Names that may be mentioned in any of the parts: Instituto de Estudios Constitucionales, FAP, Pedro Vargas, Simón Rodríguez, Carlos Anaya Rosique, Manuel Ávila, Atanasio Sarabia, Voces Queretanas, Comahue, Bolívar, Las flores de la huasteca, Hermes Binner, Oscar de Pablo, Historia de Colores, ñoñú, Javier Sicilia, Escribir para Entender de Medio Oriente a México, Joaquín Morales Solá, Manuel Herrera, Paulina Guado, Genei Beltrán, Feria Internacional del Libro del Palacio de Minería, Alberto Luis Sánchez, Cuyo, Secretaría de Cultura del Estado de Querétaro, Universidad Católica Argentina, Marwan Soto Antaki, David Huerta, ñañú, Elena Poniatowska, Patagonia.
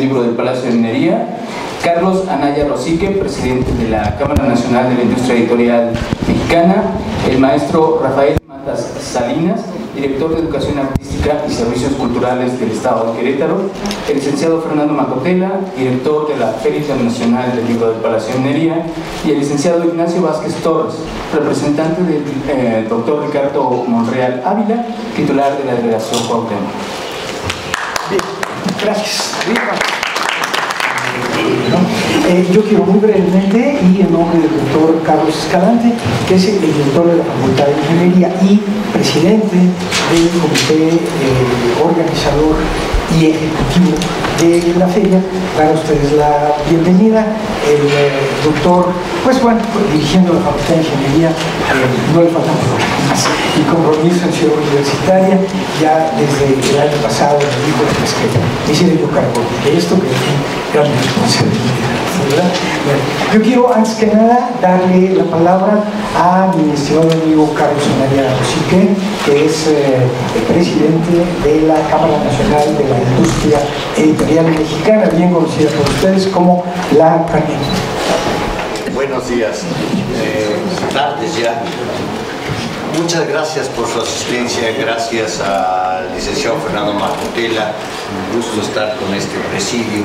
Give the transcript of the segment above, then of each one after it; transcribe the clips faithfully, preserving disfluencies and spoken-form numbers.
del libro del Palacio de Minería; Carlos Anaya Rosique, presidente de la Cámara Nacional de la Industria Editorial Mexicana; el maestro Rafael Matas Salinas, director de Educación Artística y Servicios Culturales del Estado de Querétaro; el licenciado Fernando Macotela, director de la Feria Internacional del Libro del Palacio de Minería; y el licenciado Ignacio Vázquez Torres, representante del eh, doctor Ricardo Monreal Ávila, titular de la delegación Cuauhtémoc. Bien, gracias. Eh, yo quiero muy brevemente, y en nombre del doctor Carlos Escalante, que es el director de la Facultad de Ingeniería y presidente del comité eh, organizador y ejecutivo de la feria, dar a ustedes la bienvenida. El eh, doctor, pues bueno, dirigiendo la Facultad de Ingeniería, eh, no le faltan problemas y compromiso en Ciudad Universitaria. Ya desde el año pasado me dijo pues, que hiciera yo cargo de esto, que es una gran responsabilidad. Bueno, yo quiero antes que nada darle la palabra a mi estimado amigo Carlos Anaya Rosique, que es eh, el presidente de la Cámara Nacional de la Industria Editorial Mexicana, bien conocida por ustedes como la CANIE. Buenos días, eh, tardes ya. Muchas gracias por su asistencia, gracias al licenciado Fernando Macotela, un gusto estar con este presidio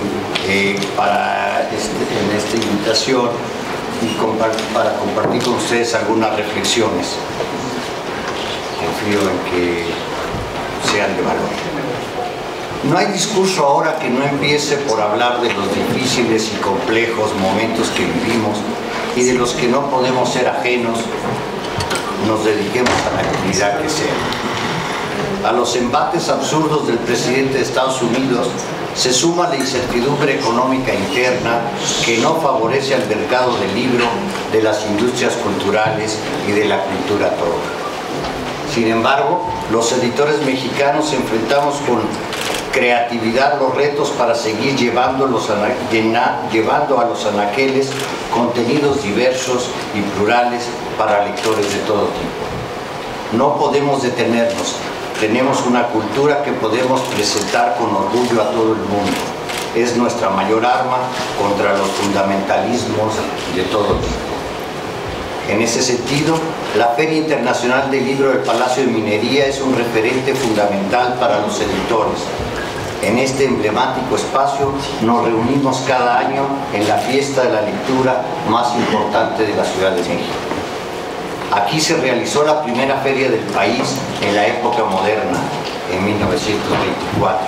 eh, para este, en esta invitación y compa para compartir con ustedes algunas reflexiones. Confío en que sean de valor. No hay discurso ahora que no empiece por hablar de los difíciles y complejos momentos que vivimos y de los que no podemos ser ajenos. Nos dediquemos a la actividad que sea. A los embates absurdos del presidente de Estados Unidos se suma la incertidumbre económica interna que no favorece al mercado del libro, de las industrias culturales y de la cultura toda. Sin embargo, los editores mexicanos enfrentamos con creatividad los retos para seguir llevando, los llevando a los anaqueles contenidos diversos y plurales para lectores de todo tipo. No podemos detenernos, tenemos una cultura que podemos presentar con orgullo a todo el mundo. Es nuestra mayor arma contra los fundamentalismos de todo tipo. En ese sentido, la Feria Internacional del Libro del Palacio de Minería es un referente fundamental para los editores. En este emblemático espacio nos reunimos cada año en la fiesta de la lectura más importante de la Ciudad de México. Aquí se realizó la primera feria del país en la época moderna, en mil novecientos veinticuatro.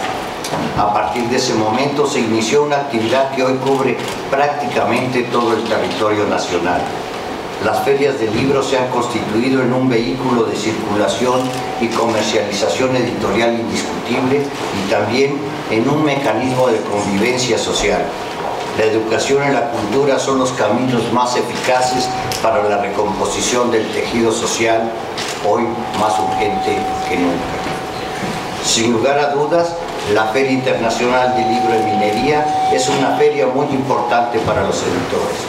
A partir de ese momento se inició una actividad que hoy cubre prácticamente todo el territorio nacional. Las ferias de libros se han constituido en un vehículo de circulación y comercialización editorial indiscutible y también en un mecanismo de convivencia social. La educación y la cultura son los caminos más eficaces para la recomposición del tejido social, hoy más urgente que nunca. Sin lugar a dudas, la Feria Internacional del Libro de Minería es una feria muy importante para los editores.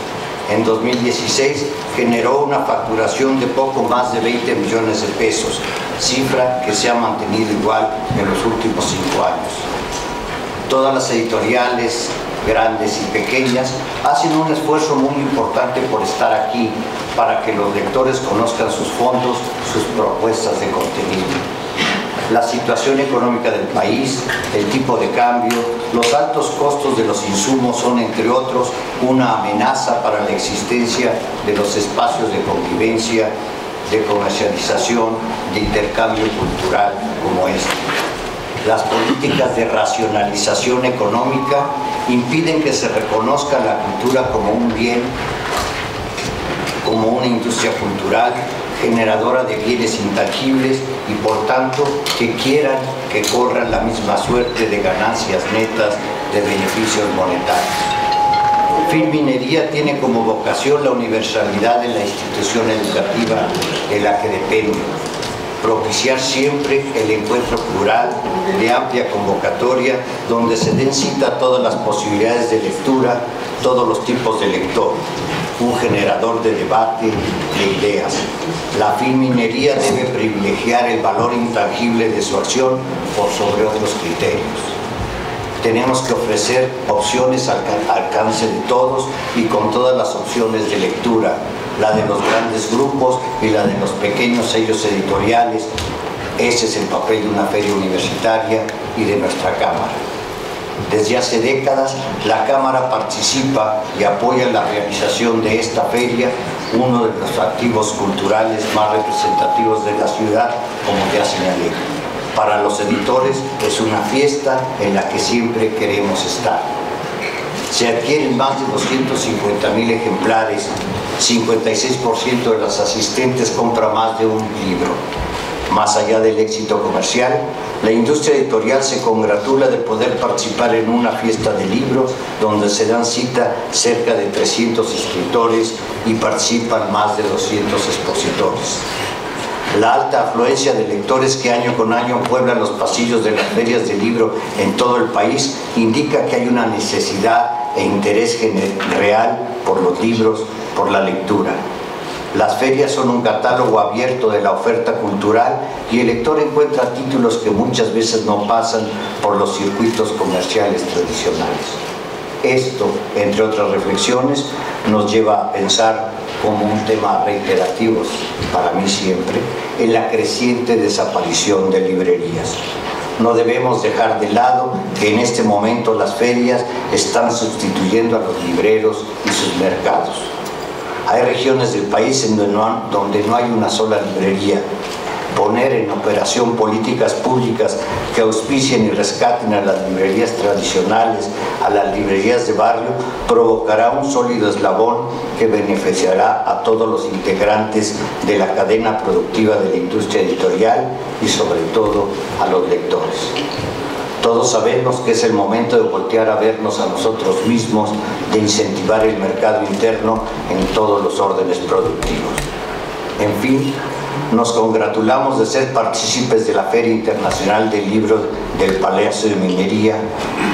En dos mil dieciséis generó una facturación de poco más de veinte millones de pesos, cifra que se ha mantenido igual en los últimos cinco años. Todas las editoriales, grandes y pequeñas, hacen un esfuerzo muy importante por estar aquí para que los lectores conozcan sus fondos, sus propuestas de contenido. La situación económica del país, el tipo de cambio, los altos costos de los insumos son, entre otros, una amenaza para la existencia de los espacios de convivencia, de comercialización, de intercambio cultural como este. Las políticas de racionalización económica impiden que se reconozca la cultura como un bien, como una industria cultural generadora de bienes intangibles y, por tanto, que quieran que corran la misma suerte de ganancias netas de beneficios monetarios. Fin Minería tiene como vocación la universalidad de la institución educativa de la que depende. Propiciar siempre el encuentro plural de amplia convocatoria donde se den cita a todas las posibilidades de lectura, todos los tipos de lector, un generador de debate, de ideas. La FinMinería debe privilegiar el valor intangible de su acción por sobre otros criterios. Tenemos que ofrecer opciones al alcance de todos y con todas las opciones de lectura, la de los grandes grupos y la de los pequeños sellos editoriales. Ese es el papel de una feria universitaria y de nuestra Cámara. Desde hace décadas, la Cámara participa y apoya en la realización de esta feria, uno de los activos culturales más representativos de la ciudad, como ya señalé. Para los editores es una fiesta en la que siempre queremos estar. Se adquieren más de doscientos cincuenta mil ejemplares, cincuenta y seis por ciento de los asistentes compra más de un libro. Más allá del éxito comercial, la industria editorial se congratula de poder participar en una fiesta de libros donde se dan cita cerca de trescientos escritores y participan más de doscientos expositores. La alta afluencia de lectores que año con año pueblan los pasillos de las ferias de libro en todo el país indica que hay una necesidad e interés real por los libros, por la lectura. Las ferias son un catálogo abierto de la oferta cultural y el lector encuentra títulos que muchas veces no pasan por los circuitos comerciales tradicionales. Esto, entre otras reflexiones, nos lleva a pensar como un tema reiterativo, para mí siempre, en la creciente desaparición de librerías. No debemos dejar de lado que en este momento las ferias están sustituyendo a los libreros y sus mercados. Hay regiones del país en donde no, donde no hay una sola librería. Poner en operación políticas públicas que auspicien y rescaten a las librerías tradicionales, a las librerías de barrio, provocará un sólido eslabón que beneficiará a todos los integrantes de la cadena productiva de la industria editorial y sobre todo a los lectores. Todos sabemos que es el momento de voltear a vernos a nosotros mismos, de incentivar el mercado interno en todos los órdenes productivos. En fin, nos congratulamos de ser partícipes de la Feria Internacional del Libro del Palacio de Minería,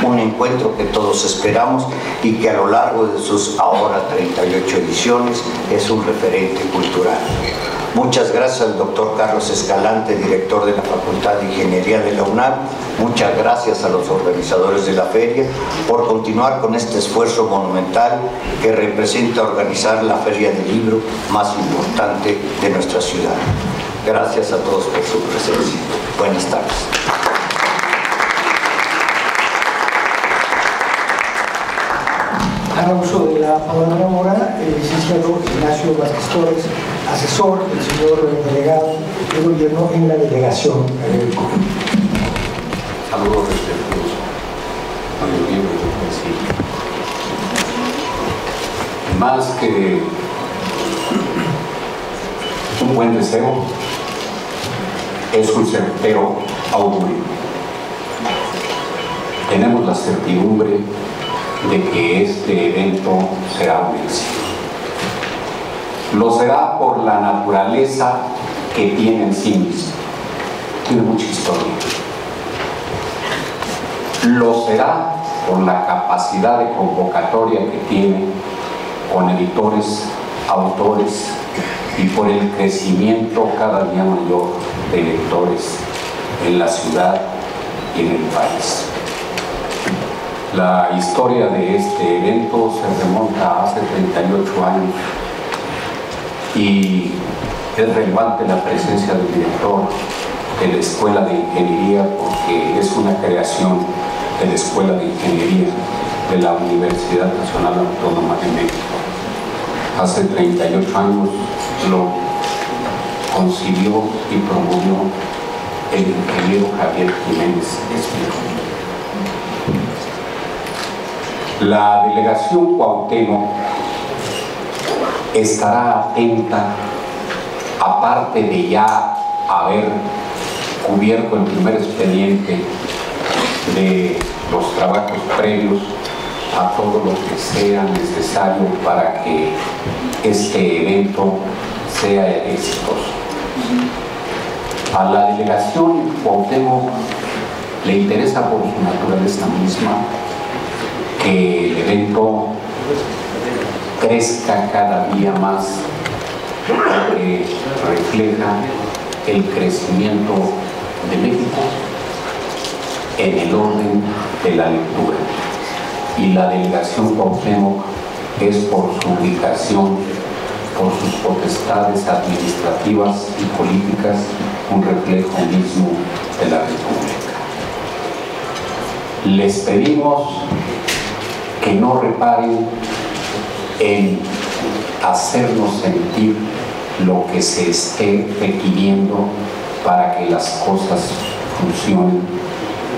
un encuentro que todos esperamos y que a lo largo de sus ahora treinta y ocho ediciones es un referente cultural. Muchas gracias al doctor Carlos Escalante, director de la Facultad de Ingeniería de la UNAM. Muchas gracias a los organizadores de la feria por continuar con este esfuerzo monumental que representa organizar la feria del libro más importante de nuestra ciudad. Gracias a todos por su presencia. Buenas tardes. Hará uso de la palabra ahora el licenciado Ignacio Vázquez Torres, asesor del señor delegado de gobierno en la delegación. Saludos respetuosos a los miembros del Consejo. Más que un buen deseo, es un certero augurio. Tenemos la certidumbre de que este evento será un éxito. Lo será por la naturaleza que tiene en sí mismo. Tiene mucha historia. Lo será por la capacidad de convocatoria que tiene con editores, autores y por el crecimiento cada día mayor de lectores en la ciudad y en el país. La historia de este evento se remonta a hace treinta y ocho años y es relevante la presencia del director de la Escuela de Ingeniería porque es una creación de la Escuela de Ingeniería de la Universidad Nacional Autónoma de México. Hace treinta y ocho años lo concibió y promovió el ingeniero Javier Jiménez Espejo. La delegación Cuauhtémoc estará atenta, aparte de ya haber cubierto el primer expediente de los trabajos previos, a todo lo que sea necesario para que este evento sea exitoso. A la delegación Cuauhtémoc le interesa por su naturaleza misma que el evento crezca cada día más, porque refleja el crecimiento de México en el orden de la lectura, y la delegación Cuauhtémoc es por su ubicación, por sus potestades administrativas y políticas, un reflejo mismo de la República. Les pedimos que no reparen en hacernos sentir lo que se esté requiriendo para que las cosas funcionen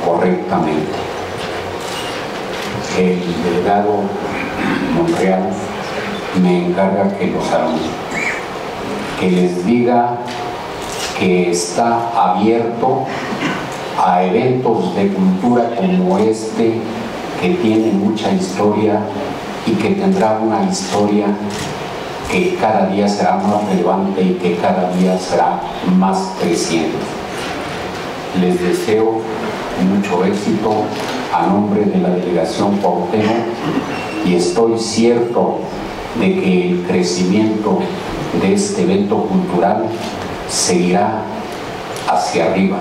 correctamente. El delegado Monreal me encarga que los salude, que les diga que está abierto a eventos de cultura como este, que tiene mucha historia y que tendrá una historia que cada día será más relevante y que cada día será más creciente. Les deseo mucho éxito a nombre de la delegación Cuauhtémoc, y estoy cierto de que el crecimiento de este evento cultural seguirá hacia arriba.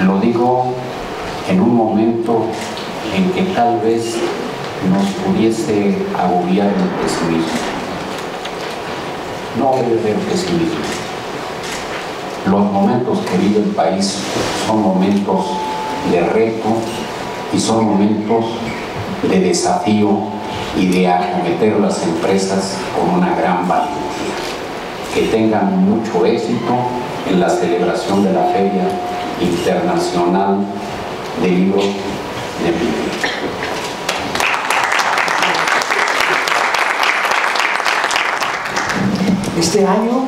Lo digo en un momento en que tal vez nos pudiese agobiar el pesimismo. No debe haber pesimismo. Los momentos que vive el país son momentos de reto y son momentos de desafío y de acometer las empresas con una gran valentía. Que tengan mucho éxito en la celebración de la Feria Internacional de Libros de México. Este año,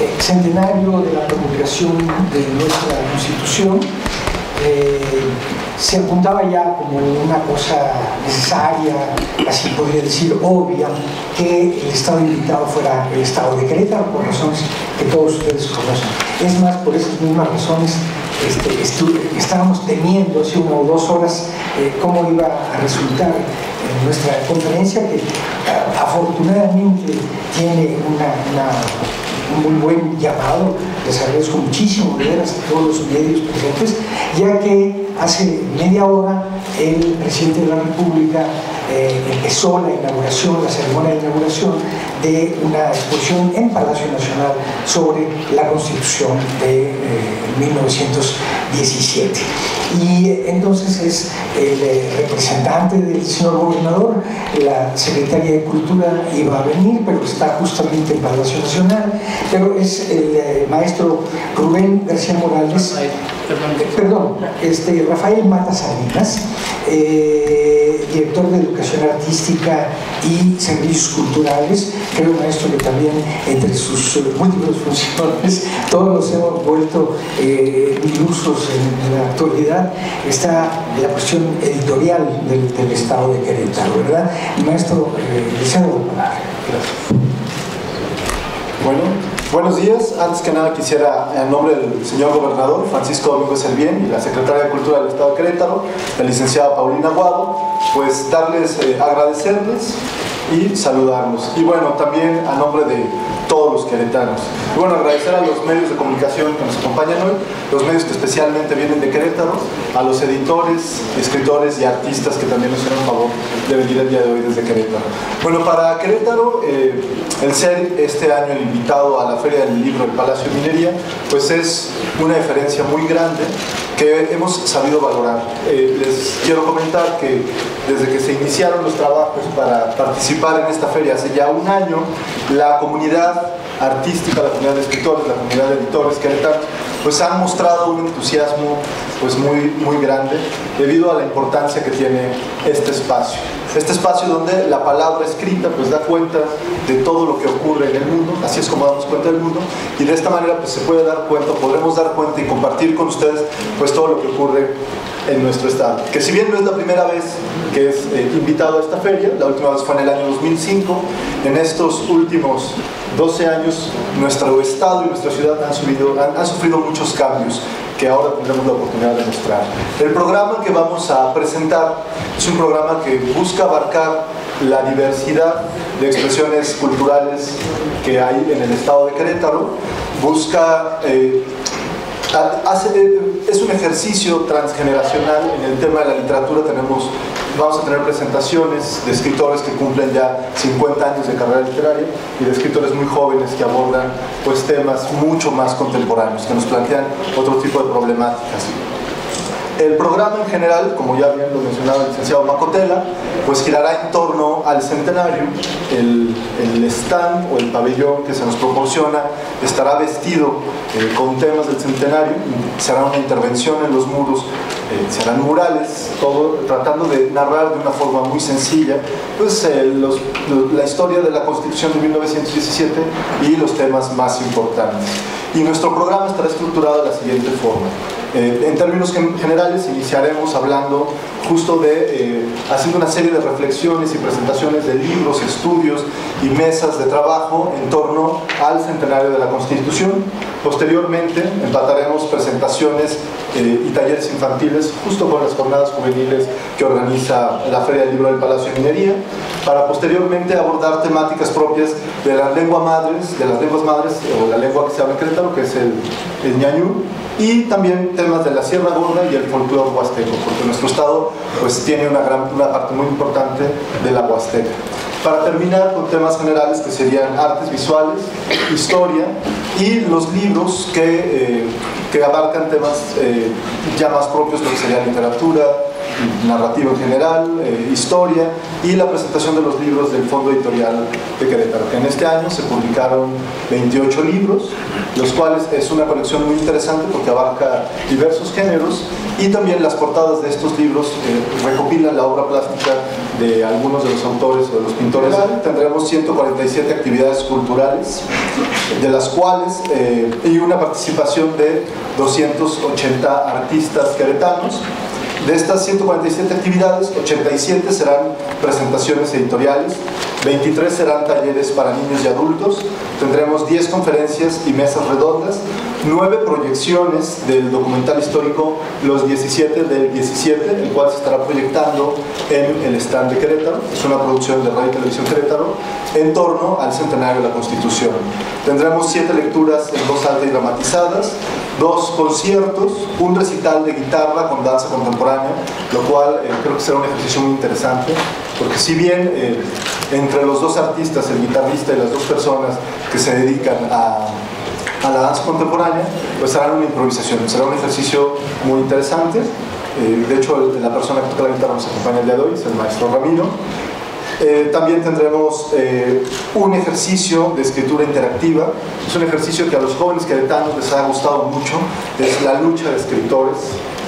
eh, centenario de la promulgación de nuestra Constitución, eh, se apuntaba ya como una cosa necesaria, así podría decir obvia, que el Estado invitado fuera el Estado de Querétaro, por razones que todos ustedes conocen. Es más, por esas mismas razones este, estuve, estábamos temiendo hace una o dos horas eh, cómo iba a resultar en nuestra conferencia, que afortunadamente tiene una, una, un muy buen llamado. Les agradezco muchísimo de veras a todos los medios presentes, ya que hace media hora el presidente de la República eh, empezó la inauguración, la ceremonia de inauguración de una exposición en Palacio Nacional sobre la Constitución de eh, mil novecientos diecisiete. Y entonces es el representante del señor gobernador, la secretaria de Cultura iba a venir, pero está justamente en Palacio Nacional, pero es el eh, maestro Rubén García Morales, perdón, este, Rafael Matas Salinas, eh, director de Educación Artística y Servicios Culturales. Creo, maestro, que también entre sus eh, múltiples funciones, todos nos hemos vuelto eh, ilusos en, en la actualidad, está la cuestión editorial del, del Estado de Querétaro, ¿verdad? Maestro, eh, deseo de palabra. Gracias. Bueno. Buenos días. Antes que nada quisiera, en nombre del señor gobernador Francisco Domínguez Servién y la secretaria de Cultura del Estado de Querétaro, la licenciada Paulina Guado, pues darles, eh, agradecerles y saludarnos. Y bueno, también a nombre de todos los queretanos. Y bueno, agradecer a los medios de comunicación que nos acompañan hoy, los medios que especialmente vienen de Querétaro, a los editores, escritores y artistas que también nos hicieron favor de venir el día de hoy desde Querétaro. Bueno, para Querétaro, eh, el ser este año el invitado a la Feria del Libro del Palacio de Minería, pues es una diferencia muy grande que hemos sabido valorar. Eh, les quiero comentar que desde que se iniciaron los trabajos para participar en esta feria hace ya un año, la comunidad artística, la comunidad de escritores, la comunidad de editores queretanos, pues han mostrado un entusiasmo pues muy, muy grande debido a la importancia que tiene este espacio. Este espacio donde la palabra escrita pues da cuenta de todo lo que ocurre en el mundo, así es como damos cuenta del mundo, y de esta manera pues se puede dar cuenta, podremos dar cuenta y compartir con ustedes pues todo lo que ocurre en nuestro estado. Que si bien no es la primera vez que es eh, invitado a esta feria, la última vez fue en el año dos mil cinco, en estos últimos doce años nuestro estado y nuestra ciudad han, subido, han, han sufrido muchos cambios que ahora tendremos la oportunidad de mostrar. El programa que vamos a presentar es un programa que busca abarcar la diversidad de expresiones culturales que hay en el estado de Querétaro, busca eh, Es un ejercicio transgeneracional. En el tema de la literatura tenemos, vamos a tener presentaciones de escritores que cumplen ya cincuenta años de carrera literaria y de escritores muy jóvenes que abordan pues, temas mucho más contemporáneos, que nos plantean otro tipo de problemáticas. El programa en general, como ya bien lo mencionaba el licenciado Macotela, pues girará en torno al centenario. El, el stand o el pabellón que se nos proporciona estará vestido eh, con temas del centenario, será una intervención en los muros, eh, serán murales, todo tratando de narrar de una forma muy sencilla pues, eh, los, la historia de la Constitución de mil novecientos diecisiete y los temas más importantes. Y nuestro programa estará estructurado de la siguiente forma. Eh, en términos generales iniciaremos hablando justo de, eh, haciendo una serie de reflexiones y presentaciones de libros, estudios y mesas de trabajo en torno al centenario de la Constitución. Posteriormente empataremos presentaciones eh, y talleres infantiles justo con las jornadas juveniles que organiza la Feria del Libro del Palacio de Minería, para posteriormente abordar temáticas propias de las lenguas madres, de las lenguas madres o la lengua que se habla en Querétaro, que es el, el ñañú, y también temas de la Sierra Gorda y el folclore huasteco, porque nuestro estado pues, tiene una, gran, una parte muy importante de la huasteca. Para terminar con temas generales que serían artes visuales, historia y los libros que, eh, que abarcan temas eh, ya más propios de lo que sería literatura, narrativa en general, eh, historia y la presentación de los libros del Fondo Editorial de Querétaro, que en este año se publicaron veintiocho libros, los cuales es una colección muy interesante porque abarca diversos géneros, y también las portadas de estos libros eh, recopilan la obra plástica de algunos de los autores o de los pintores. Tendremos ciento cuarenta y siete actividades culturales, de las cuales eh, y una participación de doscientos ochenta artistas queretanos. De estas ciento cuarenta y siete actividades, ochenta y siete serán presentaciones editoriales, veintitrés serán talleres para niños y adultos, tendremos diez conferencias y mesas redondas, nueve proyecciones del documental histórico Los diecisiete del diecisiete, el cual se estará proyectando en el stand de Querétaro, es una producción de Radio y Televisión Querétaro, en torno al centenario de la Constitución. Tendremos siete lecturas en voz alta y dramatizadas, dos conciertos, un recital de guitarra con danza contemporánea, lo cual eh, creo que será un ejercicio muy interesante, porque si bien eh, entre los dos artistas, el guitarrista y las dos personas que se dedican a, a la danza contemporánea, pues harán una improvisación, será un ejercicio muy interesante. Eh, de hecho, la persona que toca la guitarra nos acompaña el día de hoy, es el maestro Ramiro. Eh, también tendremos eh, un ejercicio de escritura interactiva. Es un ejercicio que a los jóvenes queretanos les ha gustado mucho, es la lucha de escritores.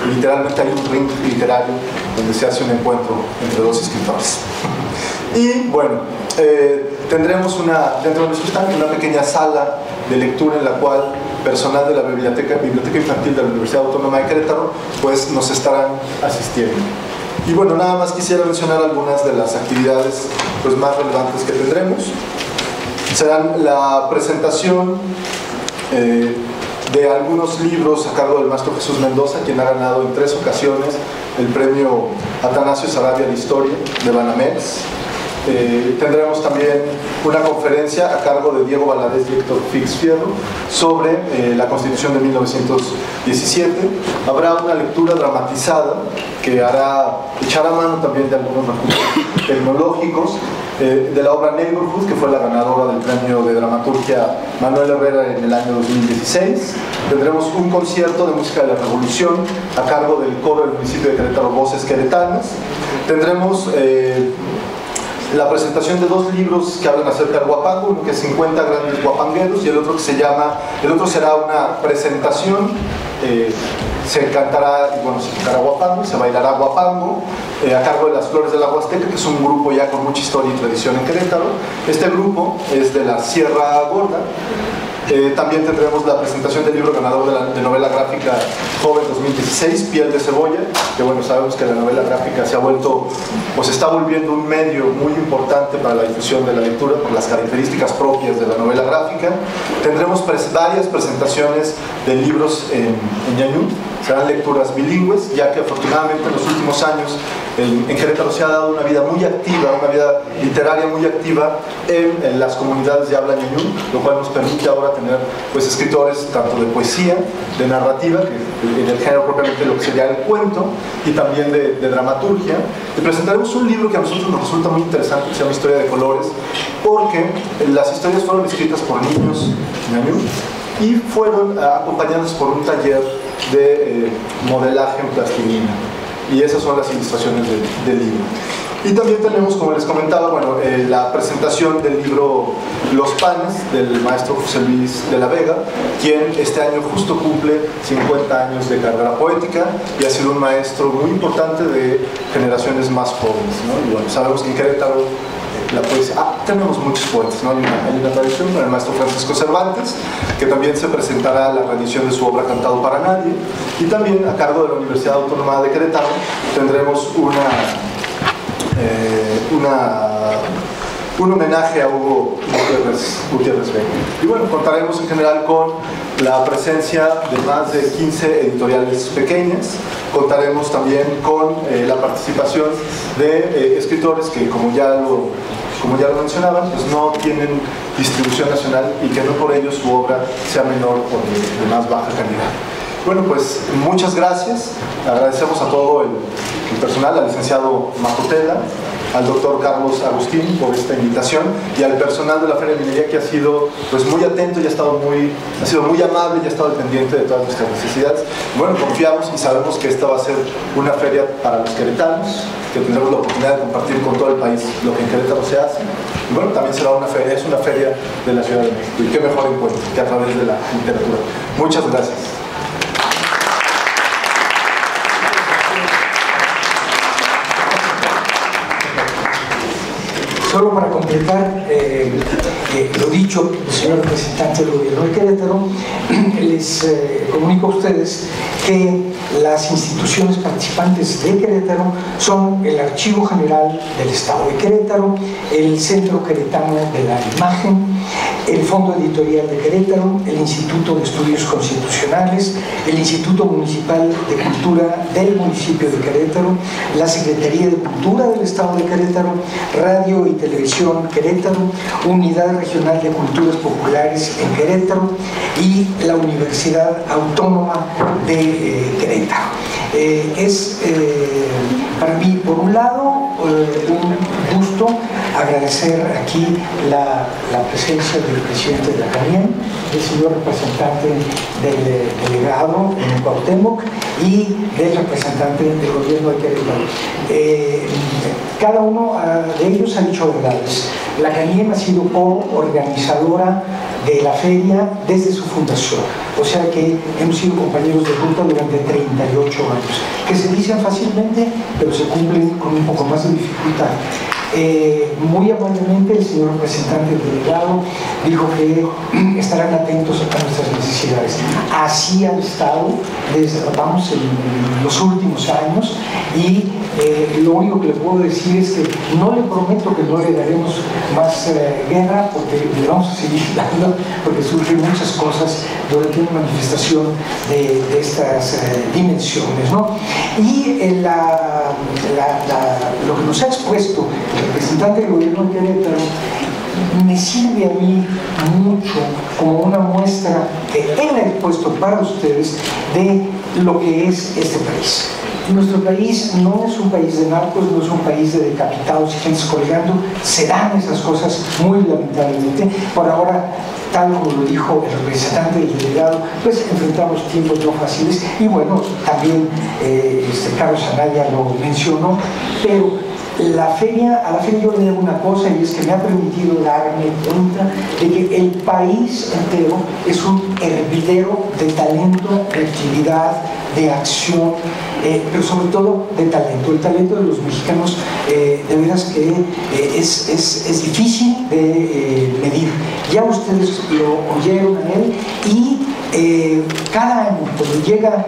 Literalmente hay un ring literario donde se hace un encuentro entre dos escritores. Y bueno, eh, tendremos una, dentro de nuestro stand una pequeña sala de lectura en la cual personal de la biblioteca, biblioteca infantil de la Universidad Autónoma de Querétaro pues, nos estarán asistiendo. Y bueno, nada más quisiera mencionar algunas de las actividades pues, más relevantes que tendremos. Serán la presentación eh, de algunos libros a cargo del maestro Jesús Mendoza, quien ha ganado en tres ocasiones el premio Atanasio Sarabia de Historia de Banamex. Eh, tendremos también una conferencia a cargo de Diego Valadez y Héctor Fix Fierro sobre eh, la Constitución de mil novecientos diecisiete. Habrá una lectura dramatizada que hará, echará mano también de algunos recursos tecnológicos eh, de la obra Neighborhood, que fue la ganadora del premio de dramaturgia Manuel Herrera en el año dos mil dieciséis. Tendremos un concierto de música de la Revolución a cargo del coro del municipio de Querétaro, Voces Queretanas. Tendremos eh, la presentación de dos libros que hablan acerca del huapango, uno que es cincuenta grandes huapangueros y el otro que se llama, el otro será una presentación, eh, se cantará, bueno, se cantará huapango, se bailará huapango, eh, a cargo de Las Flores de la Huasteca, que es un grupo ya con mucha historia y tradición en Querétaro. Este grupo es de la Sierra Gorda. Eh, también tendremos la presentación del libro ganador de, la, de novela gráfica Joven dos mil dieciséis, Piel de Cebolla, que bueno, sabemos que la novela gráfica se ha vuelto, o se está volviendo un medio muy importante para la difusión de la lectura por las características propias de la novela gráfica. Tendremos pres, varias presentaciones de libros en, en ñañú, serán lecturas bilingües, ya que afortunadamente en los últimos años En, en Querétaro se ha dado una vida muy activa, una vida literaria muy activa en, en las comunidades de habla ñoñú, lo cual nos permite ahora tener pues, escritores tanto de poesía, de narrativa, en el género propiamente lo que sería el cuento, y también de, de dramaturgia. Y presentaremos un libro que a nosotros nos resulta muy interesante, que se llama Historia de Colores, porque las historias fueron escritas por niños ñoñú y fueron acompañadas por un taller de eh, modelaje en plastilina. Y esas son las ilustraciones del, del libro. Y también tenemos, como les comentaba, bueno, eh, la presentación del libro Los Panes, del maestro José Luis de la Vega, quien este año justo cumple cincuenta años de carrera poética y ha sido un maestro muy importante de generaciones más jóvenes, ¿no? Y bueno, sabemos que en Querétaro la poesía, ah, tenemos muchos poetas, ¿no? Hay una, hay una tradición con el maestro Francisco Cervantes, que también se presentará la reedición de su obra Cantado para Nadie, y también a cargo de la Universidad Autónoma de Querétaro tendremos una, eh, una un homenaje a Hugo Gutiérrez Vega. Y bueno, contaremos en general con la presencia de más de quince editoriales pequeñas. Contaremos también con eh, la participación de eh, escritores que, como ya lo, como ya lo mencionaban, pues no tienen distribución nacional y que no por ello su obra sea menor o de, de más baja calidad. Bueno, pues muchas gracias. Agradecemos a todo el, el personal, al licenciado Macotela, al doctor Carlos Agustín por esta invitación y al personal de la Feria de Minería que ha sido pues, muy atento y ha, estado muy, ha sido muy amable y ha estado pendiente de todas nuestras necesidades. Bueno, confiamos y sabemos que esta va a ser una feria para los queretanos, que tendremos la oportunidad de compartir con todo el país lo que en Querétaro se hace. Y bueno, también será una feria, es una feria de la Ciudad de México. Y qué mejor encuentro que a través de la literatura. Muchas gracias. Solo para completar eh, eh, lo dicho, señor representante del gobierno de Querétaro, les eh, comunico a ustedes que las instituciones participantes de Querétaro son el Archivo General del Estado de Querétaro, el Centro Queretano de la Imagen, el Fondo Editorial de Querétaro, el Instituto de Estudios Constitucionales, el Instituto Municipal de Cultura del municipio de Querétaro, la Secretaría de Cultura del Estado de Querétaro, Radio y Televisión Querétaro, Unidad Regional de Culturas Populares en Querétaro y la Universidad Autónoma de eh, Querétaro. Eh, es eh, para mí, por un lado, eh, un gusto agradecer aquí la, la presencia del presidente de la CANIE, el señor representante del delegado en Cuauhtémoc y del representante del gobierno de Querétaro. Eh, cada uno de ellos ha dicho verdades. La CANIE ha sido coorganizadora de la feria desde su fundación, o sea que hemos sido compañeros de ruta durante treinta y ocho años, que se dicen fácilmente, pero se cumplen con un poco más de dificultad. Eh, muy amablemente el señor representante del delegado dijo que estarán atentos a nuestras necesidades. Así han estado desde, vamos, en los últimos años y eh, lo único que le puedo decir es que no le prometo que no le daremos más eh, guerra, porque le vamos a seguir dando, porque surgen muchas cosas durante una manifestación de, de estas eh, dimensiones, ¿no? Y eh, la, la, la, lo que nos ha expuesto el representante del gobierno de Querétaro me sirve a mí mucho como una muestra que él ha expuesto para ustedes de lo que es este país. Nuestro país no es un país de narcos, no es un país de decapitados y gentes colgando, se dan esas cosas muy lamentablemente. Por ahora, tal como lo dijo el representante del delegado, pues enfrentamos tiempos no fáciles y bueno, también eh, este Carlos Anaya lo mencionó, pero La feria, a la feria yo le debo una cosa, y es que me ha permitido darme cuenta de que el país entero es un hervidero de talento, de actividad, de acción, eh, pero sobre todo de talento. El talento de los mexicanos eh, de veras que eh, es, es, es difícil de eh, medir. Ya ustedes lo oyeron a él y eh, cada año cuando llega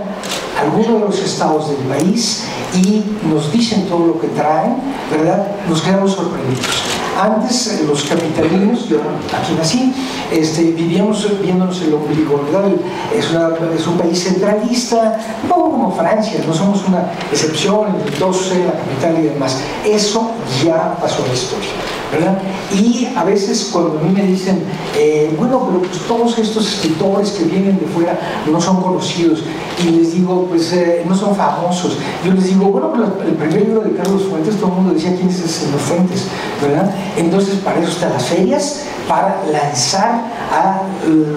alguno de los estados del país y nos dicen todo lo que traen, ¿verdad? Nos quedamos sorprendidos. Antes los capitalinos, yo aquí nací, este, vivíamos viéndonos el ombligo, ¿verdad? Es, una, es un país centralista, un poco como Francia, no somos una excepción, el doce, la capital y demás. Eso ya pasó en la historia, ¿verdad? Y a veces cuando a mí me dicen, eh, bueno, pero pues todos estos escritores que vienen de fuera no son conocidos, y les digo, pues eh, no son famosos. Yo les digo, bueno, pero el primer libro de Carlos Fuentes, todo el mundo decía quién es el señor Fuentes, ¿verdad? Entonces, para eso están las ferias, para lanzar a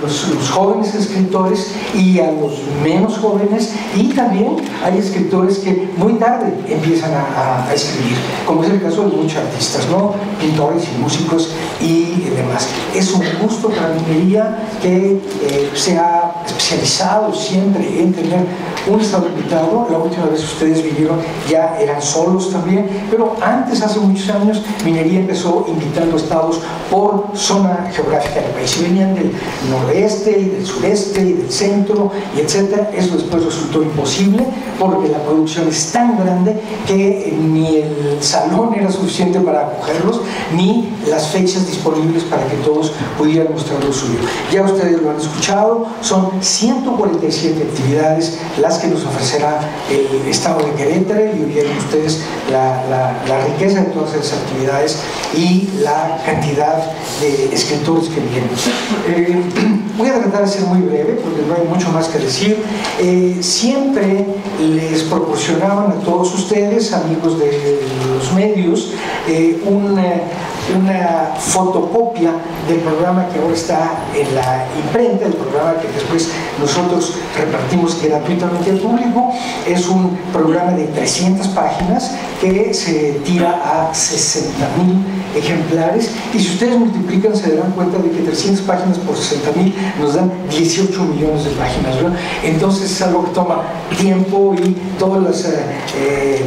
los, los jóvenes escritores y a los menos jóvenes, y también hay escritores que muy tarde empiezan a, a, a escribir, como es el caso de muchos artistas, ¿no? Pintores y músicos y demás. Es un gusto para mí que eh, se ha especializado siempre en tener un estado invitado. La última vez ustedes vinieron ya eran solos también, pero antes, hace muchos años, Minería empezó invitando estados por zona geográfica del país, y venían del noroeste y del sureste y del centro y etcétera. Eso después resultó imposible porque la producción es tan grande que ni el salón era suficiente para acogerlos, ni las fechas disponibles para que todos pudieran mostrar lo suyo. Ya ustedes lo han escuchado, son ciento cuarenta y siete actividades las que nos ofrecerá el Estado de Querétaro, y vieron ustedes la, la, la riqueza de todas esas actividades y la cantidad de escritores que vienen. Eh, voy a tratar de ser muy breve porque no hay mucho más que decir. Eh, siempre les proporcionaban a todos ustedes, amigos de los medios, eh, una, una fotocopia del programa que ahora está en la imprenta, el programa que después nosotros repartimos gratuitamente al público. Es un programa de trescientas páginas que se tira a sesenta mil ejemplares, y si ustedes multiplican se darán cuenta de que trescientas páginas por sesenta mil nos dan dieciocho millones de páginas, ¿verdad? Entonces es algo que toma tiempo, y todas las, eh,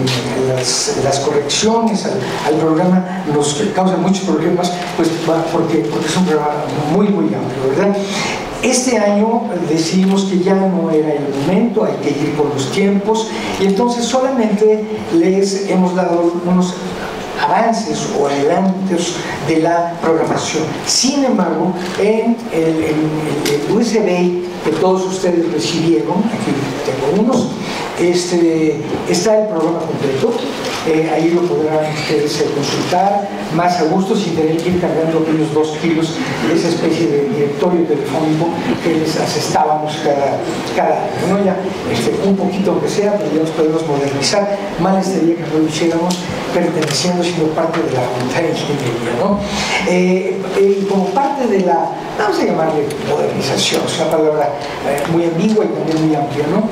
las, las correcciones al, al programa nos causan muchos problemas, pues porque, porque es un programa muy muy amplio, ¿verdad? Este año decidimos que ya no era el momento, hay que ir con los tiempos, y entonces solamente les hemos dado unos avances o adelantos de la programación. Sin embargo, en el, en el U S B que todos ustedes recibieron, aquí tengo unos, este, está el programa completo. Eh, ahí lo podrán ustedes consultar más a gusto sin tener que ir cargando aquellos dos kilos de esa especie de directorio telefónico que les asestábamos cada, cada año, ¿no? Ya, este, un poquito aunque sea, pero ya nos podemos modernizar. Mal estaría que no lo hiciéramos perteneciendo, sino parte de la Facultad de Ingeniería, ¿no? Eh, eh, como parte de la, vamos a llamarle modernización, es una palabra eh, muy ambigua y también muy amplia, ¿no?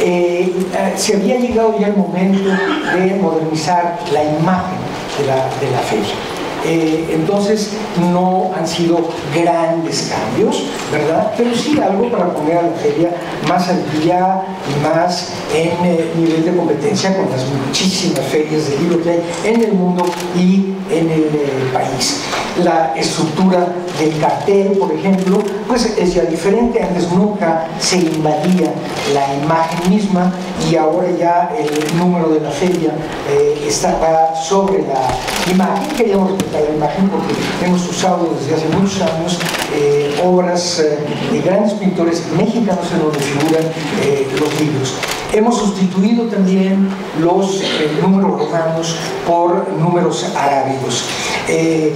Eh, eh, se había llegado ya el momento de modernizar la imagen de la, de la feria. Eh, entonces no han sido grandes cambios, ¿verdad? Pero sí algo para poner a la feria más al día, más en eh, nivel de competencia con las muchísimas ferias de libro que hay en el mundo y en el eh, país. La estructura del cartel, por ejemplo, pues es ya diferente. Antes nunca se invadía la imagen misma, y ahora ya el número de la feria eh, estaba sobre la imagen. Queríamos respetar la imagen porque hemos usado desde hace muchos años eh, obras eh, de grandes pintores mexicanos en donde figuran eh, los libros. Hemos sustituido también los eh, números romanos por números arábigos. Eh,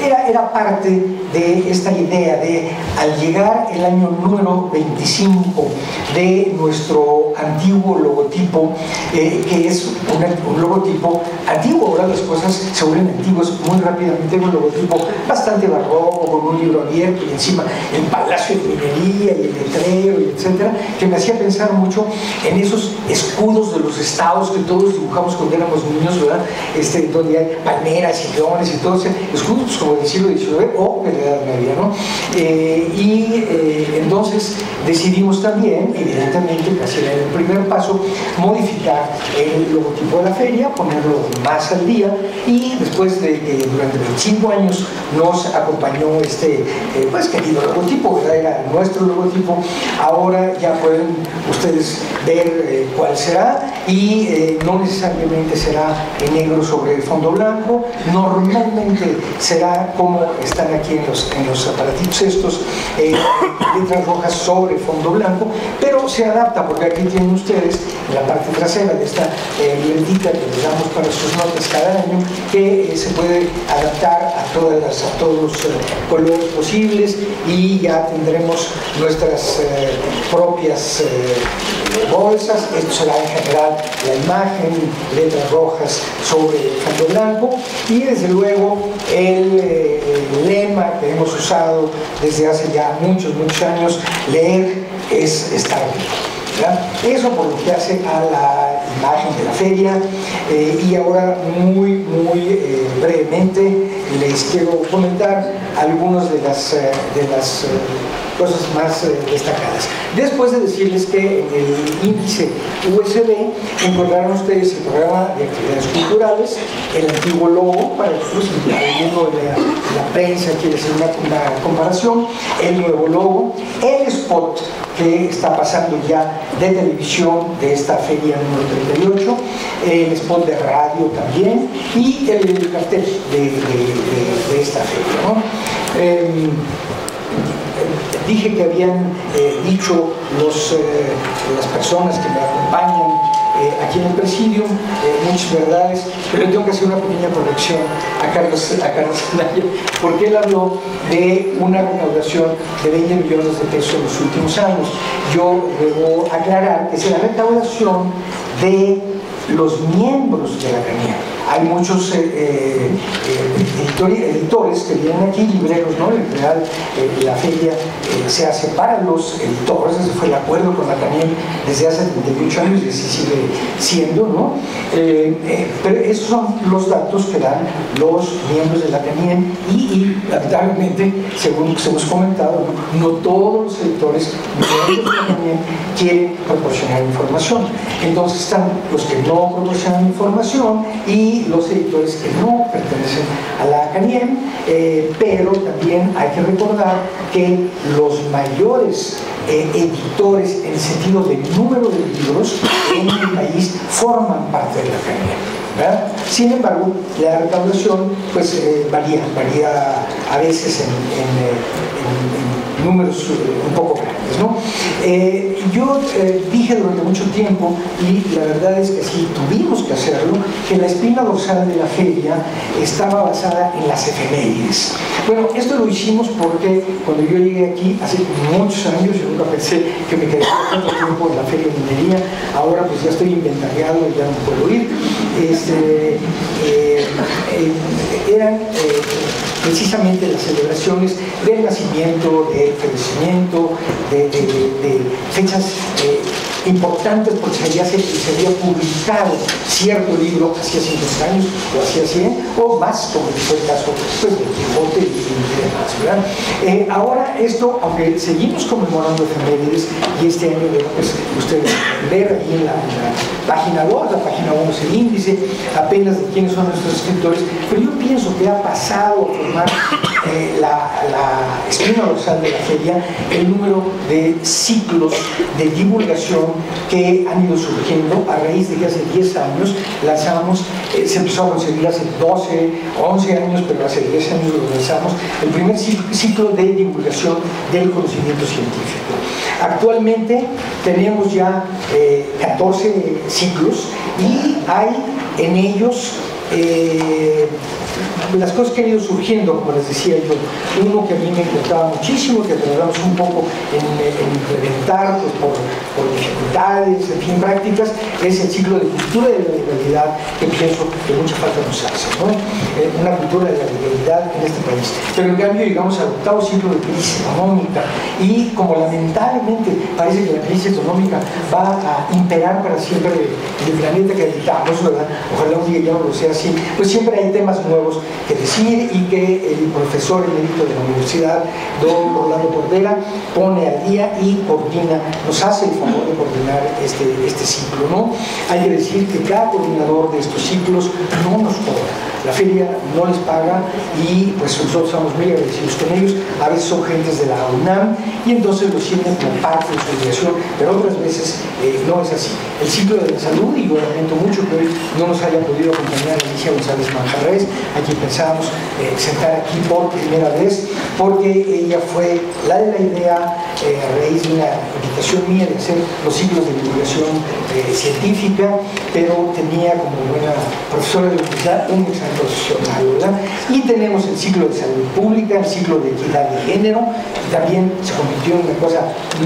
era, era parte de esta idea de, al llegar el año número veinticinco de nuestro antiguo logotipo, eh, que es un, un logotipo antiguo, ahora las cosas se vuelven antiguas muy rápidamente, un logotipo bastante barroco, con un libro abierto y encima el Palacio de Minería y el letrero, y etcétera, que me hacía pensar mucho en esos escudos de los estados que todos dibujamos cuando éramos niños, ¿verdad? Este, donde hay palmeras y leones y todo ese escudos, pues, como del siglo diecinueve o de la Edad Media, ¿no? Eh, y eh, entonces decidimos también, evidentemente, casi en el primer paso, modificar el logotipo de la feria, ponerlo más al día, y después de que eh, durante veinticinco años nos acompañó este eh, pues querido logotipo, ¿verdad? Era nuestro logotipo. Ahora ya pueden ustedes ver eh, cuál será, y eh, no necesariamente será en negro sobre el fondo blanco, normalmente será como están aquí en los, en los aparatitos estos, eh, letras rojas sobre fondo blanco, pero se adapta, porque aquí tienen ustedes en la parte trasera de esta libretita eh, que les damos para sus notas cada año, que eh, se puede adaptar a, todas las, a todos los eh, colores posibles, y ya tendremos nuestras eh, propias eh, bolsas. Esto será en general la imagen, letras rojas sobre el fondo blanco, y desde luego el, eh, el lema que hemos usado desde hace ya muchos, muchos años: leer es estar vivo. ¿Verdad? Eso por lo que hace a la imagen de la feria, eh, y ahora muy muy eh, brevemente les quiero comentar algunas de las, eh, de las eh, cosas más eh, destacadas. Después de decirles que en el índice U S B encontrarán ustedes el programa de actividades culturales, el antiguo logo, para pues, el alguno de la, la prensa quiere hacer una, una comparación, el nuevo logo, el spot que está pasando ya de televisión de esta feria número treinta y ocho, el spot de radio también, y el cartel de, de, de, de esta feria, ¿no? Eh, dije que habían eh, dicho los, eh, las personas que me acompañan eh, aquí en el presidio, eh, muchas verdades, pero tengo que hacer una pequeña corrección a Carlos Anaya, porque él habló de una recaudación de veinte millones de pesos en los últimos años. Yo debo aclarar que es la recaudación de los miembros de la CANIE. Hay muchos eh, eh, editori- editores que vienen aquí, libreros, ¿no? En general, eh, la feria eh, se hace para los editores, ese fue el acuerdo con la CANIE desde hace treinta y ocho años y así sigue siendo, ¿no? Eh, eh, pero esos son los datos que dan los miembros de la CANIE, y, y lamentablemente, según se hemos comentado, no todos los editores de la CANIE quieren proporcionar información. Entonces están los que no proporcionan información y los editores que no pertenecen a la CANIE, eh, pero también hay que recordar que los mayores eh, editores en el sentido del número de libros en el país forman parte de la CANIE. ¿Verdad? Sin embargo, la recaudación pues, eh, varía, varía a veces en, en, en, en números un poco grandes, ¿no? Eh, yo eh, dije durante mucho tiempo, y la verdad es que sí tuvimos que hacerlo, que la espina dorsal de la feria estaba basada en las efemérides. Bueno, esto lo hicimos porque cuando yo llegué aquí hace muchos años, yo nunca pensé que me quedaría tanto tiempo en la feria de minería. Ahora pues ya estoy inventariado y ya no puedo ir. Este, eh, eh, eran eh, precisamente las celebraciones del nacimiento, del fallecimiento, de, de, de fechas eh, importantes, porque se había, se, se había publicado cierto libro hacía cincuenta años o hacía cien o más, como fue el caso pues, del Quijote y demás, ¿verdad? Eh, ahora esto, aunque seguimos conmemorando efemérides, y este año pues, ustedes pueden ver ahí en la, en la página dos, la página uno es el índice, apenas de quiénes son nuestros escritores, pero yo pienso que ha pasado a formar eh, la, la espina dorsal de la feria el número de ciclos de divulgación que han ido surgiendo a raíz de que hace diez años lanzamos, eh, se empezó a conseguir hace doce, once años, pero hace diez años lo lanzamos, el primer ciclo de divulgación del conocimiento científico. Actualmente tenemos ya eh, catorce ciclos y hay en ellos eh, las cosas que han ido surgiendo, como les decía yo. Uno que a mí me importaba muchísimo, que tardamos un poco en, en implementar pues, por, por dificultades, en fin, prácticas, es el ciclo de cultura de la legalidad, que pienso que mucha falta nos hace, ¿no? Eh, una cultura de la legalidad en este país. Pero en cambio llegamos al octavo ciclo de crisis económica, y como lamentablemente parece que la crisis económica va a imperar para siempre el, el planeta que habitamos, ¿verdad? Ojalá un día ya no lo sea así, pues siempre hay temas nuevos que decir, y que el profesor emérito de la universidad, don Rolando Cordera, pone al día y coordina, nos hace el favor de coordinar este, este ciclo, ¿no? Hay que decir que cada coordinador de estos ciclos no nos cobra. la feria no les paga, y pues nosotros estamos muy agradecidos con ellos. A veces son gentes de la UNAM y entonces lo sienten como parte de su obligación, pero otras veces eh, no es así. El ciclo de la salud, y lo lamento mucho que hoy no nos haya podido acompañar Alicia González Manjarres, a quien pensábamos eh, sentar aquí por primera vez, porque ella fue la de la idea eh, a raíz de una invitación mía de hacer los ciclos de divulgación eh, científica, pero tenía como buena profesora de la universidad un examen profesional, ¿verdad? Y tenemos el ciclo de salud pública, el ciclo de equidad de género, que también se convirtió en una cosa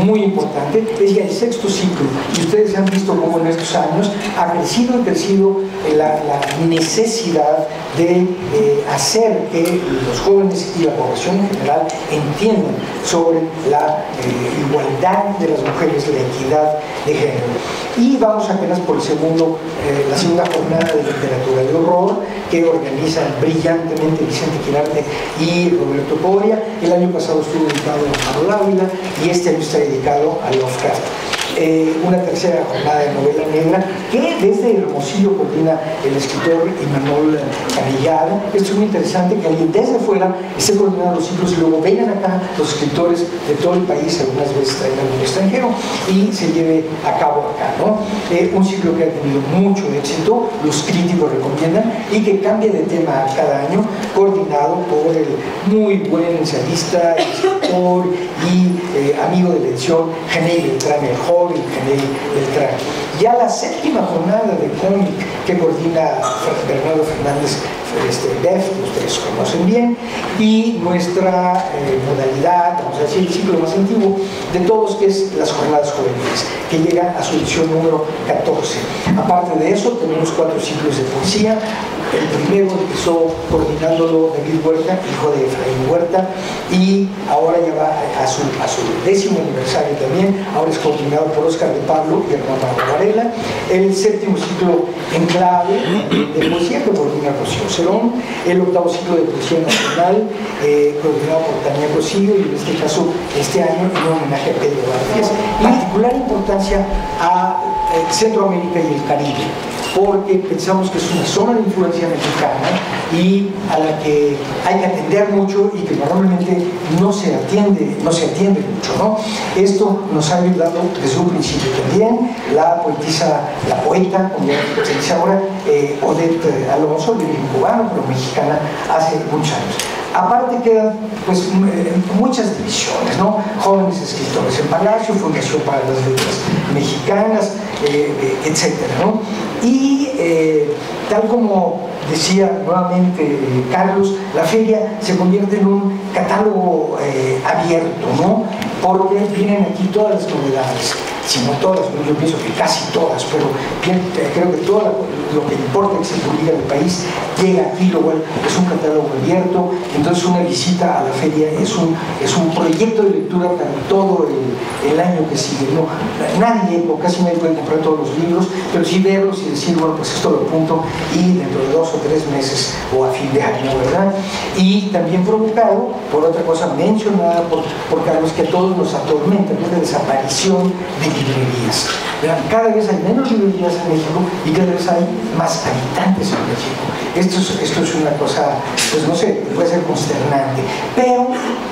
muy importante. Es ya el sexto ciclo, y ustedes han visto cómo en estos años ha crecido y crecido la, la necesidad de eh, hacer que los jóvenes y la población en general entiendan sobre la eh, igualdad de las mujeres, la equidad de género. Y vamos apenas por el segundo, eh, la segunda jornada de literatura de horror que organizan brillantemente Vicente Quirarte y Roberto Poria. El año pasado estuvo dedicado a Manuel Ávila y este año está dedicado a Lovecraft. Eh, una tercera jornada de novela negra que desde Hermosillo coordina el escritor Imanol Canillada. Esto es muy interesante, que alguien desde fuera esté coordinando los ciclos y luego vengan acá los escritores de todo el país, algunas veces en algún extranjero, y se lleve a cabo acá, ¿no? Eh, un ciclo que ha tenido mucho éxito, los críticos recomiendan, y que cambia de tema cada año, coordinado por el muy buen ensayista, escritor y eh, amigo de la edición Genei Beltrán el Joven. Ya la séptima jornada de cómic que coordina Bernardo Fernández este, Def, que ustedes conocen bien, y nuestra eh, modalidad, vamos a decir, el ciclo más antiguo de todos, que es las jornadas juveniles, que llegan a su edición número catorce. Aparte de eso, tenemos cuatro ciclos de poesía. El primero empezó coordinándolo David Huerta, hijo de Efraín Huerta, y ahora ya va a su, a su décimo aniversario también. Ahora es coordinado por Oscar de Pablo y Hernán Pablo Varela. El séptimo ciclo en clave de poesía que coordina Rocío Cerón. El octavo ciclo de poesía nacional eh, coordinado por Tania Cosío, y en este caso este año en un homenaje a Pedro Vargas. Y particular importancia a eh, Centroamérica y el Caribe, porque pensamos que es una zona de influencia mexicana y a la que hay que atender mucho y que probablemente no se atiende, no se atiende mucho, ¿no? Esto nos ha ayudado desde un principio también la poetisa, la poeta, como se dice ahora, eh, Odette Alonso, de origen cubano, pero mexicana hace muchos años. Aparte quedan pues, muchas divisiones, ¿no? Jóvenes escritores en Palacio, Fundación para las Letras Mexicanas, eh, eh, etcétera, ¿no? Y eh, tal como decía nuevamente eh, Carlos, la feria se convierte en un catálogo eh, abierto, ¿no? Porque vienen aquí todas las novedades, si no todas, yo pienso que casi todas, pero bien, creo que todo lo que importa que se publica en el país llega aquí, lo cual es un catálogo abierto. Entonces una visita a la feria es un, es un proyecto de lectura para todo el, el año que sigue, ¿no? Nadie o casi nadie puede comprar todos los libros, pero sí verlos y decir, bueno, pues esto lo apunto y dentro de dos o tres meses o a fin de año, ¿verdad? Y también provocado por otra cosa mencionada por, por Carlos, que a todos nos atormenta, que es la desaparición de librerías. Cada vez hay menos librerías en México y cada vez hay más habitantes en México. Esto es, esto es una cosa, pues no sé, puede ser consternante, pero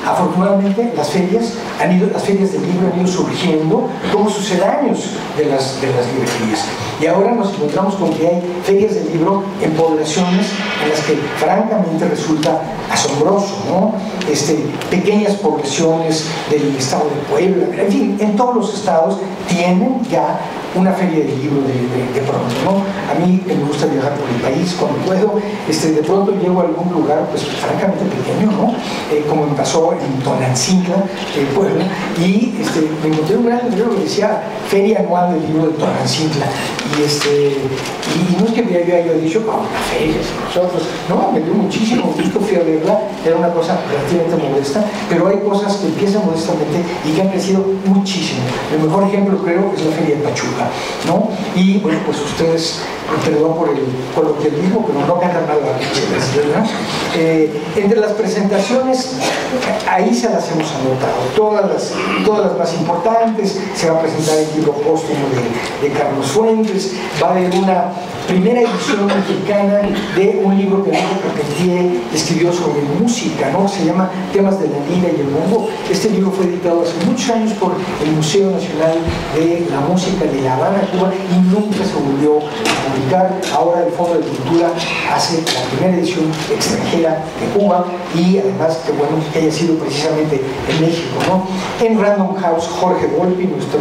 afortunadamente las ferias han ido, las ferias del libro han ido surgiendo como sucedáneos de las, de las librerías. Y ahora nos encontramos con que hay ferias del libro en poblaciones en las que francamente resulta asombroso, ¿no? Este, pequeñas poblaciones del estado de Puebla, en fin, en todos los estados tienen ya una feria de libro de, de, de pronto, ¿no? A mí me gusta viajar por el país cuando puedo, este, de pronto llego a algún lugar, pues francamente pequeño, ¿no? Eh, como me pasó en Tonancintla, eh, Puebla, y este, me encontré un gran libro que decía Feria Anual del Libro de Tonancintla, y, este, y, y no es que me haya yo dicho, vamos a ferias, nosotros, no, me dio muchísimo gusto, fui a verla, era una cosa relativamente modesta, pero hay cosas que empiezan modestamente y que han crecido muchísimo. El mejor ejemplo creo es la Feria de Pachuca, ¿no? Y bueno, pues ustedes, perdón por el coloquialismo, pero no cantan mal las lecheras, ¿verdad? Eh, entre las presentaciones, ahí se las hemos anotado, todas las, todas las más importantes. Se va a presentar el libro póstumo de, de Carlos Fuentes, va a haber una primera edición mexicana de un libro que Nando Carpentier escribió sobre música, ¿no? Se llama Temas de la Lira y el Bombo. Este libro fue editado hace muchos años por el Museo Nacional de la Música de La Habana, Cuba, y nunca se volvió a publicar. Ahora el Fondo de Cultura hace la primera edición extranjera de Cuba, y además que bueno que haya sido precisamente en México, ¿no? En Random House, Jorge Volpi, nuestro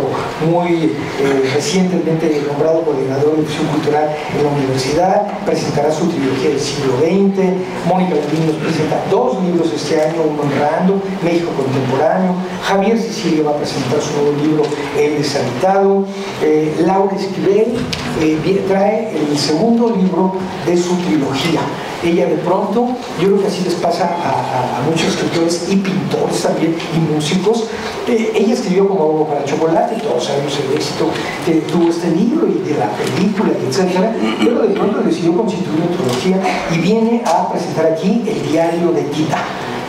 muy eh, recientemente nombrado coordinador de difusión cultural en la universidad, presentará su trilogía del siglo veinte. Mónica Landín nos presenta dos libros este año, uno en Random, México Contemporáneo. Javier Sicilia va a presentar su nuevo libro, El Deshabitado. eh, Laura Esquivel eh, trae el segundo libro de su trilogía. Ella de pronto, yo creo que así les pasa a, a, a muchos escritores y pintores también, y músicos. Eh, ella escribió Como Agua para Chocolate, todos sabemos el éxito que tuvo este libro y de la película, etcétera, pero de pronto decidió constituir una antología y viene a presentar aquí El Diario de Tita.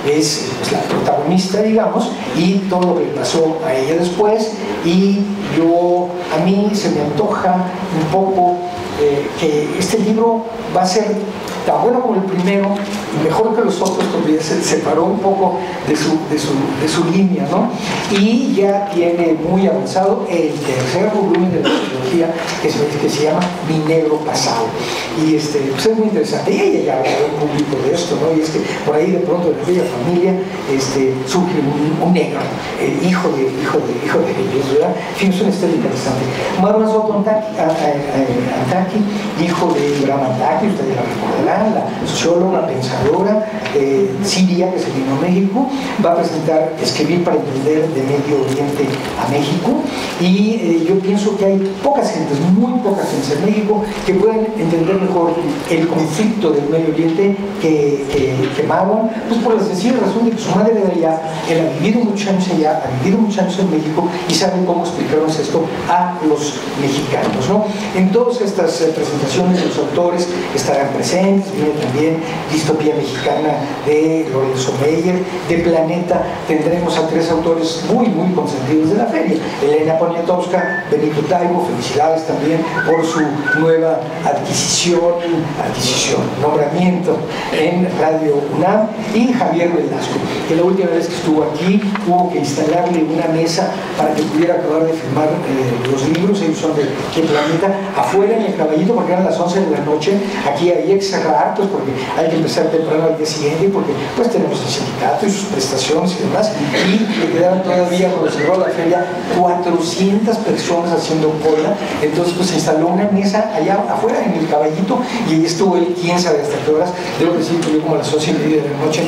Es pues, la protagonista, digamos, y todo lo que le pasó a ella después. Y yo, a mí se me antoja un poco eh, que este libro va a ser tan bueno como el primero, mejor que los otros, porque se separó un poco de su, de su, de su línea, ¿no? Y ya tiene muy avanzado el tercer volumen de la trilogía, que se, que se llama Mi Negro Pasado. Y este, pues es muy interesante. Y ella ya habló al público de esto, ¿no? Y es que por ahí de pronto de la bella familia este, surge un, un negro, el hijo de hijo de hijo de ellos, ¿verdad? En fin, es una historia interesante. Marwan Soto Antaki, hijo de Ibrahim Antaki, ustedes la recordarán, la socióloga, pensadora eh, siria que se vino a México, va a presentar Escribir para entender de Medio Oriente a México. Y eh, yo pienso que hay pocas gentes, muy pocas gentes en México que pueden entender mejor el conflicto del Medio Oriente que, que, que Marwan, pues por la sencilla razón de que su madre era allá, él ha vivido muchos años allá, ha vivido muchos años en México y saben cómo explicarnos esto a los mexicanos, ¿no? En todas estas eh, presentaciones los autores estarán presentes. Viene también Distopía Mexicana de Lorenzo Meyer. De Planeta tendremos a tres autores muy muy consentidos de la feria: Elena Poniatowska, Benito Taibo, felicidades también por su nueva adquisición, adquisición, nombramiento en Radio UNAM, y Javier Velasco, que la última vez que estuvo aquí hubo que instalarle una mesa para que pudiera acabar de firmar eh, los libros. Ellos son de, de Planeta, afuera en el Caballito, porque eran las once de la noche. Aquí había que pues porque hay que empezar temprano al día siguiente, porque pues tenemos el sindicato y sus prestaciones y demás, y le quedaron todavía cuando cerró la feria cuatrocientas personas haciendo cola. Entonces pues se instaló una mesa allá afuera en el Caballito, y ahí estuvo él quién sabe hasta qué horas. Debo decir que yo como a las once y media de la noche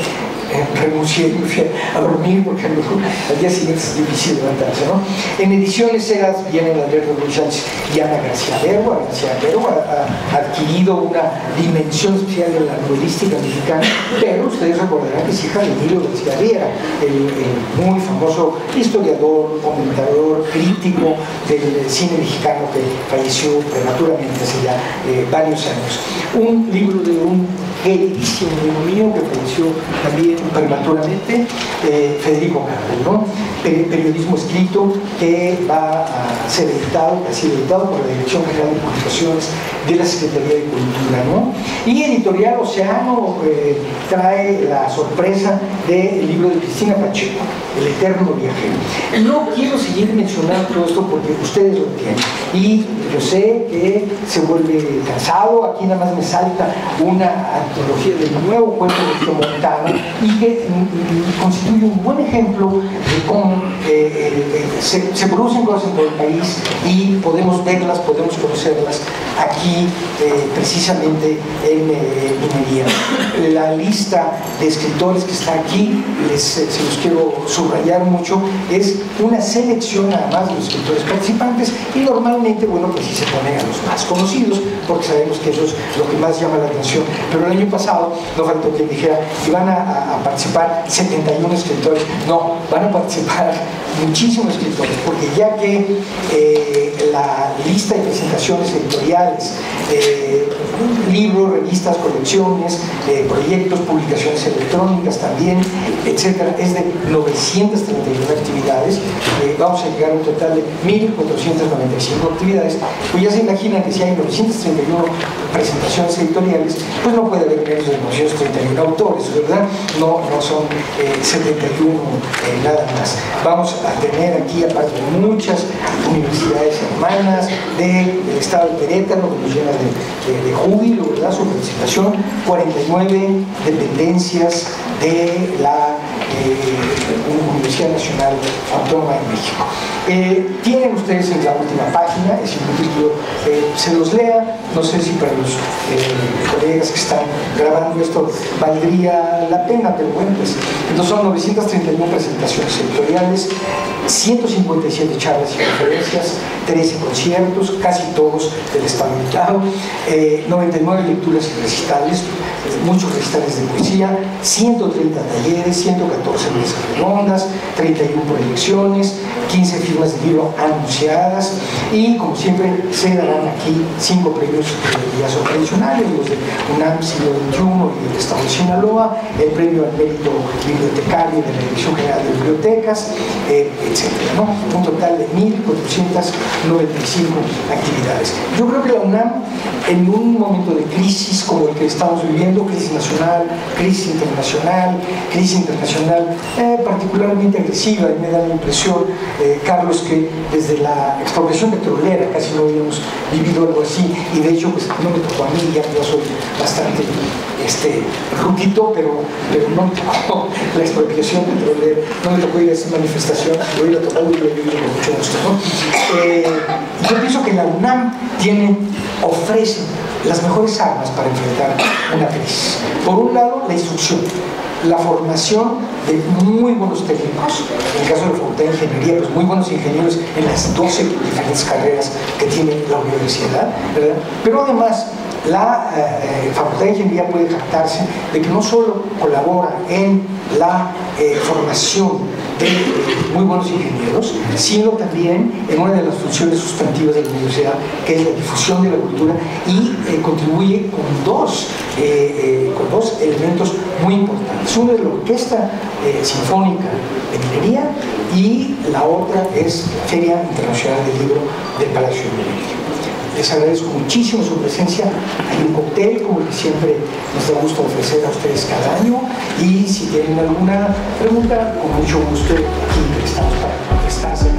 eh, renuncié y me fui a dormir, porque a lo mejor al día siguiente es difícil levantarse, ¿no? En Ediciones Eras vienen Alberto Luis Sánchez y Ana García Verguay. García Verguay ha, ha adquirido una dimensión especial de la novelística mexicana, pero ustedes recordarán que es hija de Emilio García Riera, el, el muy famoso historiador, comentador, crítico del cine mexicano, que falleció prematuramente hace ya eh, varios años. Un libro de un queridísimo amigo mío que falleció también prematuramente, eh, Federico Carrillo, ¿no? Periodismo escrito, que va a ser editado, que ha sido editado por la Dirección General de Publicaciones de la Secretaría de Cultura, ¿no? Y Editorial Océano eh, trae la sorpresa del libro de Cristina Pacheco, El Eterno Viaje. No quiero seguir mencionando todo esto porque ustedes lo tienen, y yo sé que se vuelve cansado. Aquí nada más me salta una antología del nuevo cuento de Montano, y que constituye un buen ejemplo de cómo eh, eh, se, se producen cosas en todo el país y podemos verlas, podemos conocerlas aquí eh, precisamente en Minería. La lista de escritores que está aquí, les, se los quiero subrayar mucho, es una selección además de los escritores participantes, y normalmente, bueno, pues sí se ponen a los más conocidos, porque sabemos que eso es lo que más llama la atención. Pero el año pasado no faltó quien dijera que van a, a participar setenta y uno escritores. No, van a participar muchísimos escritores, porque ya que eh, la lista de presentaciones editoriales editoriales, eh, libros, revistas, colecciones, eh, proyectos, publicaciones electrónicas también, etcétera. Es de novecientas treinta y nueve actividades. Eh, vamos a llegar a un total de mil cuatrocientas noventa y cinco actividades. Pues ya se imaginan que si hay novecientas treinta y uno presentaciones editoriales, pues no puede haber menos de novecientos treinta y uno autores, ¿verdad? No, no son eh, setenta y uno eh, nada más. Vamos a tener aquí, aparte de muchas universidades hermanas del de Estado de Querétaro, que nos llena de, de, de júbilo, ¿verdad?, su participación, cuarenta y nueve dependencias de la eh, Universidad Nacional Autónoma de México. Eh, tienen ustedes en la última página, es inútil que eh, se los lea, no sé si para los eh, colegas que están grabando esto valdría la pena, pero bueno, pues, entonces son novecientas treinta y uno presentaciones editoriales, ciento cincuenta y siete charlas y conferencias, trece conciertos, casi todos del Estado de Querétaro, eh, noventa y nueve lecturas y recitales, muchos recitales de poesía, ciento treinta talleres, ciento catorce mesas redondas, treinta y uno proyecciones, quince firmas de libro anunciadas y, como siempre, se darán aquí cinco premios que ya son tradicionales, los de UNAM siglo veintiuno y del Estado de Sinaloa, el premio al mérito bibliotecario de la Dirección General de Bibliotecas, eh, etcétera, ¿no? Un total de mil cuatrocientas noventa y cinco actividades. Yo creo que la UNAM, en un momento de crisis como el que estamos viviendo, crisis nacional, crisis internacional, crisis internacional eh, particularmente agresiva, y me da la impresión, eh, Carlos, que desde la expropiación petrolera casi no habíamos vivido algo así, y de hecho pues no me tocó a mí, ya yo soy bastante este, ruquito, pero, pero no me tocó la expropiación petrolera, no me tocó ir a esa manifestación, lo hubiera tocado y lo hubiera vivido con mucho gusto, ¿no? Eh, yo pienso que la UNAM tiene, ofrece las mejores armas para enfrentar una crisis. Por un lado, la instrucción, la formación de muy buenos técnicos, en el caso de la Facultad de Ingeniería, pues muy buenos ingenieros en las doce diferentes carreras que tiene la universidad, ¿verdad? Pero además, la eh, Facultad de Ingeniería puede jactarse de que no solo colabora en la eh, formación de eh, muy buenos ingenieros, sino también en una de las funciones sustantivas de la universidad, que es la difusión de la cultura, y eh, contribuye con dos, eh, eh, con dos elementos muy importantes. Uno es la Orquesta eh, Sinfónica de Minería y la otra es la Feria Internacional del Libro del Palacio de Minería. Les agradezco muchísimo su presencia. Hay un cóctel como el que siempre nos da gusto ofrecer a ustedes cada año, y si tienen alguna pregunta, con mucho gusto aquí estamos para contestarse.